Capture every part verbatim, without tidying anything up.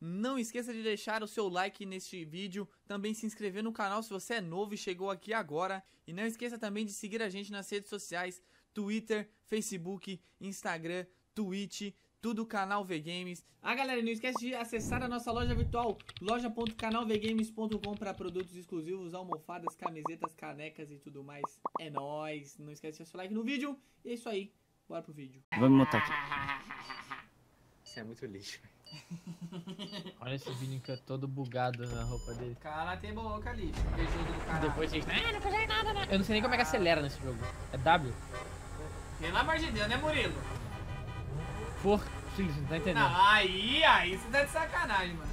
Não esqueça de deixar o seu like neste vídeo, também se inscrever no canal se você é novo e chegou aqui agora. E não esqueça também de seguir a gente nas redes sociais, Twitter, Facebook, Instagram, Twitch, tudo canal VGames. Ah, galera, não esquece de acessar a nossa loja virtual, loja ponto canal v games ponto com, para produtos exclusivos, almofadas, camisetas, canecas e tudo mais. É nóis! Não esquece de deixar seu like no vídeo. E é isso aí, bora pro vídeo. Vamos montar aqui. Isso é muito lixo. Olha esse Vini que é todo bugado na roupa dele. Cara, tem boca ali. Depois a gente... Ah, não fazia nada, né? Eu não sei nem como é que acelera nesse jogo. É W? Pelo amor de Deus, né, Murilo? Por... Sim, você não tá entendendo. Não, aí, aí você tá de sacanagem, mano.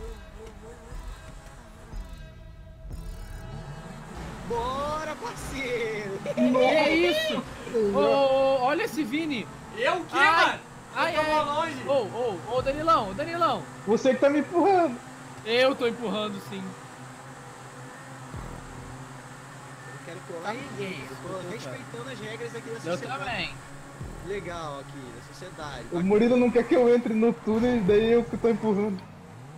Bora, parceiro! Que isso? Oh, oh, olha esse Vini! Eu o quê, ai, mano? Ai, eu ai, tô longe! Ô, ô, ô, Danilão, Danilão! Você que tá me empurrando! Eu tô empurrando, sim. Eu quero colar ninguém, eu tô respeitando as regras aqui da sociedade. Eu também. Legal aqui, da sociedade. O Murilo não quer que eu entre no túnel, daí eu que tô empurrando.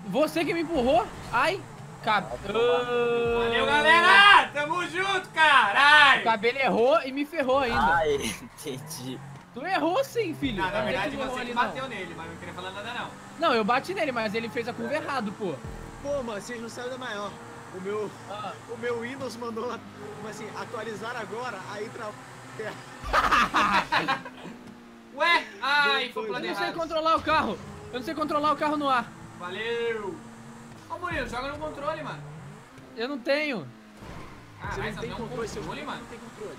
Você que me empurrou? Ai, cabelo. Valeu, galera! Tamo junto, caralho! O cabelo errou e me ferrou ainda. Ai, entendi. Tu errou sim, filho. Não, na verdade você ali, bateu não. nele, mas não queria falar nada não. Não, eu bati nele, mas ele fez a curva é. errado, pô. Pô, mano, vocês não sabem da maior. O meu, ah. o meu Windows mandou, assim, atualizar agora, aí tra... Ué, ai, foi planejado. Eu não sei controlar o carro. Eu não sei controlar o carro no ar. Valeu. Ô, Murilo, joga no controle, mano. Eu não tenho. Caralho, você tem um controle, controle, mano? Não tem controle.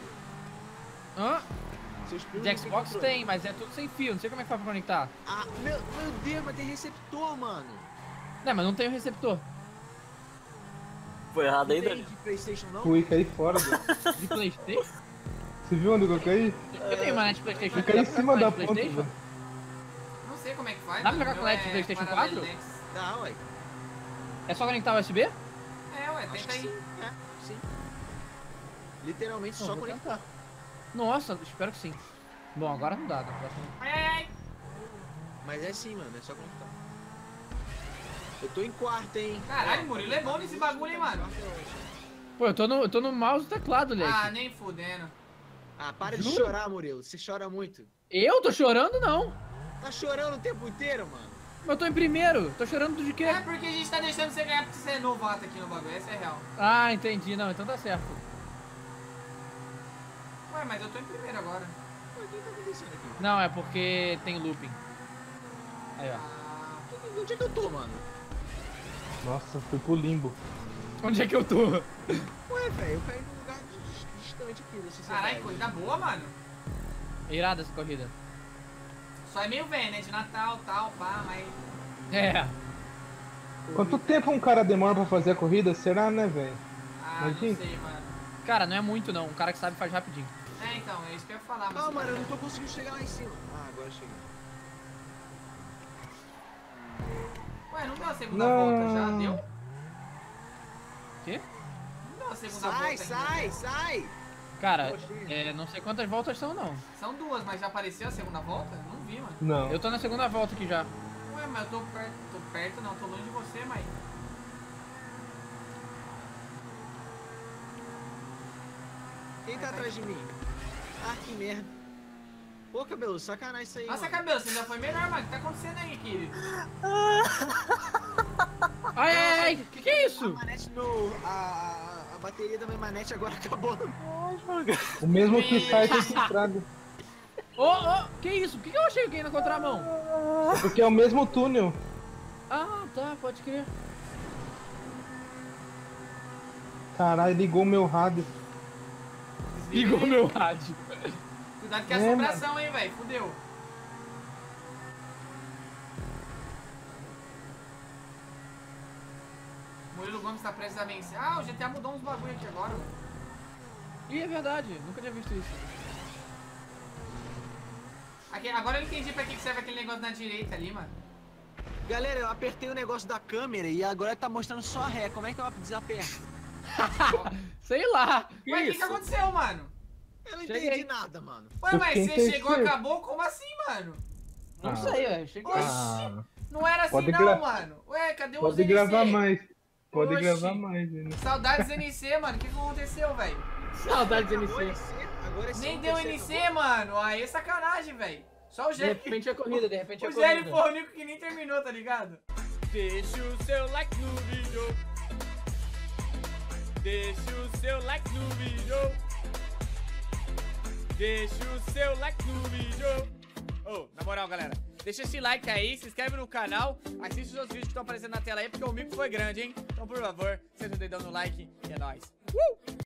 Hã? De Xbox tem, tem, mas é tudo sem fio. Não sei como é que faz pra conectar. Ah, meu, meu Deus, mas tem receptor, mano. Não, mas não tem o receptor. Foi errado ainda? Não tem de PlayStation, não? Fui, caí fora. De PlayStation? Você viu onde eu caí? Eu tenho uma net PlayStation. Eu caí em cima da ponta. Não sei como é que faz. Dá pra jogar com L E D de PlayStation quatro? Dá, ué. É só conectar o U S B? É, ué, tenta aí. É, sim. Literalmente só conectar. Nossa, espero que sim. Bom, agora não dá. Mas é sim, mano, é só conectar. Eu tô em quarto, hein. Caralho, Murilo, é bom nesse bagulho, hein, mano. Pô, eu tô no, eu tô no mouse do teclado, Leque. Ah, nem fudendo. Ah, para de chorar, Murilo. Você chora muito. Eu tô chorando, não. Tá chorando o tempo inteiro, mano. Mas eu tô em primeiro. Tô chorando de quê? É porque a gente tá deixando você ganhar porque você é novato aqui no bagulho. Essa é real. Ah, entendi. Não, então tá certo. Ué, mas eu tô em primeiro agora. Ué, o que tá acontecendo aqui? Não, é porque tem looping. Aí, ó. Ah, onde é que eu tô, mano? Nossa, fui pro limbo. Onde é que eu tô? Ué, velho, eu caí. Caralho, corrida boa, mano. Irada essa corrida. Só é meio velho, né? De Natal, tal, pá, mas... É. Quanto tempo um cara demora pra fazer a corrida? Será, né, velho? Ah, imagina? Não sei, mano. Cara, não é muito, não. Um cara que sabe faz rapidinho. É, então, é isso que eu ia falar. Mas não, mano, eu não tô conseguindo chegar lá em cima. Ah, agora cheguei. Ué, não deu a segunda não. volta já? Deu? O quê? Sai, sai, sai! Cara, é, não sei quantas voltas são, não. São duas, mas já apareceu a segunda volta? Não vi, mano. Não. Eu tô na segunda volta aqui já. Ué, mas eu tô perto, tô perto não, tô longe de você, mas... Quem tá atrás de mim? Ah, que merda. Pô, Cabelo, sacanagem isso aí. Nossa, mano. Cabelo, você já foi melhor, mano. O que tá acontecendo aí, querido? Ai, ai, ai, que que é isso? A manete no... A... A bateria da minha manete agora acabou. O mesmo que sai desse trago. Ô, ô, que isso? Por que eu achei que ia na contramão? É porque é o mesmo túnel. Ah, tá, pode crer. Caralho, ligou meu rádio. Ligou meu rádio. Cuidado que é assombração, hein, velho. Fudeu. Murilo Gomes tá prestes a vencer. Ah, o G T A mudou uns bagulho aqui agora. Ih, é verdade. Nunca tinha visto isso. Aqui, agora eu entendi pra que serve aquele negócio na direita ali, mano. Galera, eu apertei o negócio da câmera e agora tá mostrando só a ré. Como é que eu desaperto? Sei lá. Ué, o que, que aconteceu, mano? Eu não Cheguei. entendi nada, mano. Ué, mas você chegou e acabou? Como assim, mano? Não ah. sei, eu cheguei. Oxi. Ah. Não era assim pode não, mano. Ué, cadê o Pode N C? Gravar mais. Pode Oxi. Gravar mais, né? Saudades N C, mano. O que, que aconteceu, velho? Saudades N C. Agora esse Nem deu N C, mano. Aí é sacanagem, velho. Só o Gélio. De repente a corrida, de repente a corrida. O Gélio foi o único que nem terminou, tá ligado? Deixa o seu like no vídeo. Deixa o seu like no vídeo. Deixa o seu like no vídeo. Oh, na moral, galera, deixa esse like aí, se inscreve no canal, assiste os outros vídeos que estão aparecendo na tela aí, porque o mico foi grande, hein? Então, por favor, senta o dedão no like e é nóis. Uh!